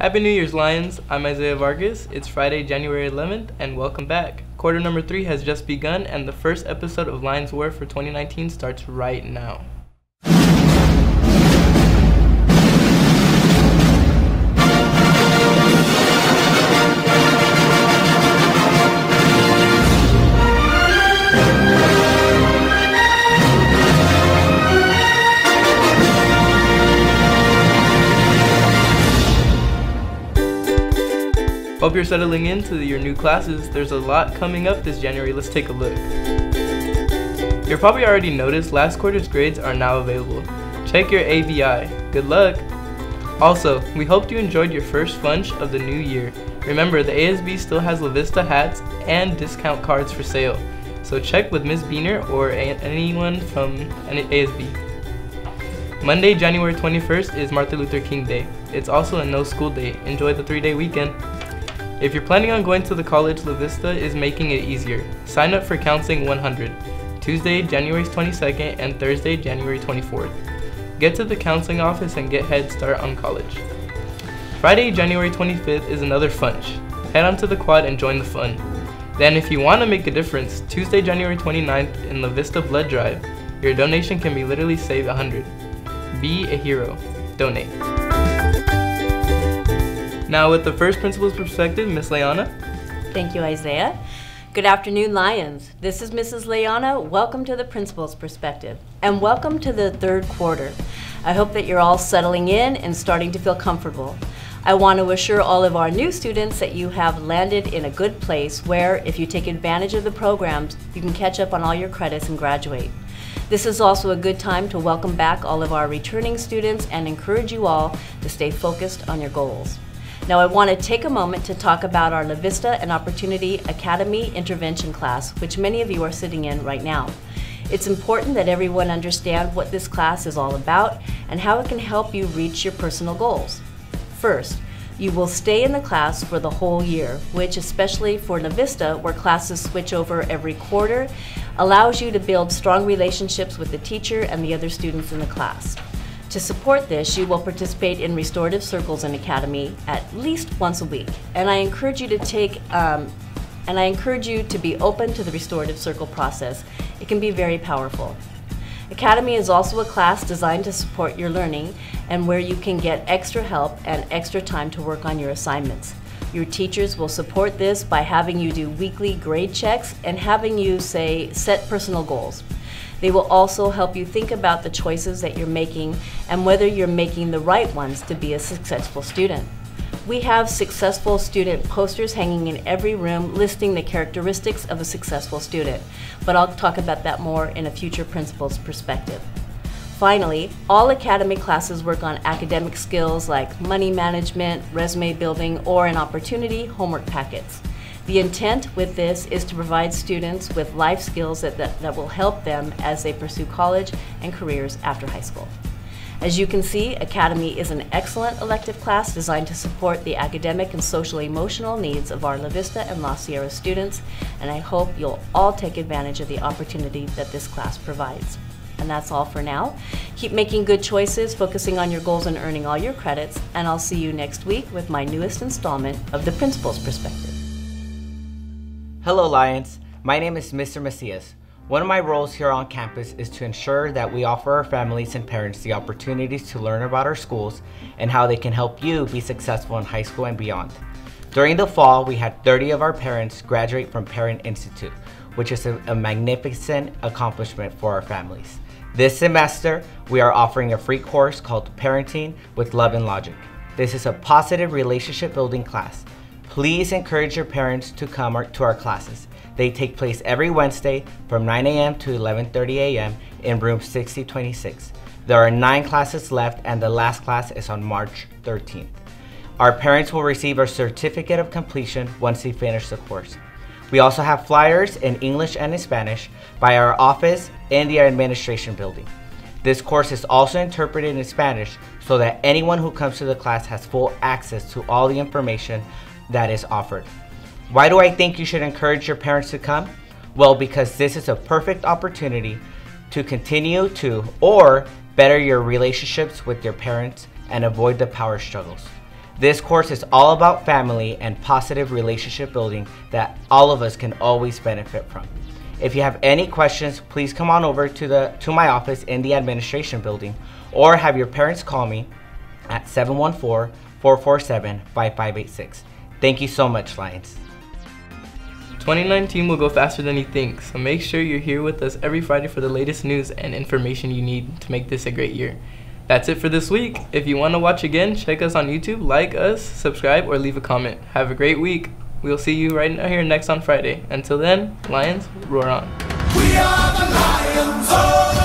Happy New Year's, Lions. I'm Isaiah Vargas. It's Friday, January 11th, and welcome back. Quarter number 3 has just begun, and the first episode of Lions Roar for 2019 starts right now. Hope you're settling into your new classes. There's a lot coming up this January. Let's take a look. You've probably already noticed last quarter's grades are now available. Check your ABI. Good luck! Also, we hoped you enjoyed your first lunch of the new year. Remember, the ASB still has La Vista hats and discount cards for sale, so check with Ms. Beaner or anyone from ASB. Monday, January 21st is Martin Luther King Day. It's also a no school day. Enjoy the 3-day weekend. If you're planning on going to the college, La Vista is making it easier. Sign up for Counseling 100, Tuesday, January 22nd and Thursday, January 24th. Get to the counseling office and get Head Start on college. Friday, January 25th is another funch. Head onto the quad and join the fun. Then if you want to make a difference, Tuesday, January 29th in La Vista Blood Drive, your donation can be literally save 100. Be a hero. Donate. Now with the first principal's perspective, Ms. Layana. Thank you, Isaiah. Good afternoon, Lions. This is Mrs. Layana. Welcome to the principal's perspective, and welcome to the third quarter. I hope that you're all settling in and starting to feel comfortable. I want to assure all of our new students that you have landed in a good place where, if you take advantage of the programs, you can catch up on all your credits and graduate. This is also a good time to welcome back all of our returning students and encourage you all to stay focused on your goals. Now I want to take a moment to talk about our La Vista and Opportunity Academy intervention class, which many of you are sitting in right now. It's important that everyone understand what this class is all about and how it can help you reach your personal goals. First, you will stay in the class for the whole year, which, especially for La Vista, where classes switch over every quarter, allows you to build strong relationships with the teacher and the other students in the class. To support this, you will participate in restorative circles in Academy at least once a week, and I encourage you to be open to the restorative circle process. It can be very powerful. Academy is also a class designed to support your learning and where you can get extra help and extra time to work on your assignments. Your teachers will support this by having you do weekly grade checks and having you, say, set personal goals. They will also help you think about the choices that you're making and whether you're making the right ones to be a successful student. We have successful student posters hanging in every room listing the characteristics of a successful student, but I'll talk about that more in a future principal's perspective. Finally, all Academy classes work on academic skills like money management, resume building, or an opportunity homework packets. The intent with this is to provide students with life skills that will help them as they pursue college and careers after high school. As you can see, Academy is an excellent elective class designed to support the academic and social-emotional needs of our La Vista and La Sierra students, and I hope you'll all take advantage of the opportunity that this class provides. And that's all for now. Keep making good choices, focusing on your goals and earning all your credits, and I'll see you next week with my newest installment of The Principal's Perspective. Hello, Lions. My name is Mr. Macias. One of my roles here on campus is to ensure that we offer our families and parents the opportunities to learn about our schools and how they can help you be successful in high school and beyond. During the fall, we had 30 of our parents graduate from Parent Institute, which is a magnificent accomplishment for our families. This semester, we are offering a free course called Parenting with Love and Logic. This is a positive relationship building class. Please encourage your parents to come to our classes. They take place every Wednesday from 9 a.m. to 11:30 a.m. in room 6026. There are 9 classes left, and the last class is on March 13th. Our parents will receive a certificate of completion once they finish the course. We also have flyers in English and in Spanish by our office in the administration building. This course is also interpreted in Spanish so that anyone who comes to the class has full access to all the information that is offered. Why do I think you should encourage your parents to come? Well, because this is a perfect opportunity to continue to or better your relationships with your parents and avoid the power struggles. This course is all about family and positive relationship building that all of us can always benefit from. If you have any questions, please come on over to my office in the administration building, or have your parents call me at 714-447-5586. Thank you so much, Lions. 2019 will go faster than you think, so make sure you're here with us every Friday for the latest news and information you need to make this a great year. That's it for this week. If you want to watch again, check us on YouTube, like us, subscribe, or leave a comment. Have a great week. We'll see you right here next on Friday. Until then, Lions Roar on. We are the Lions Roar.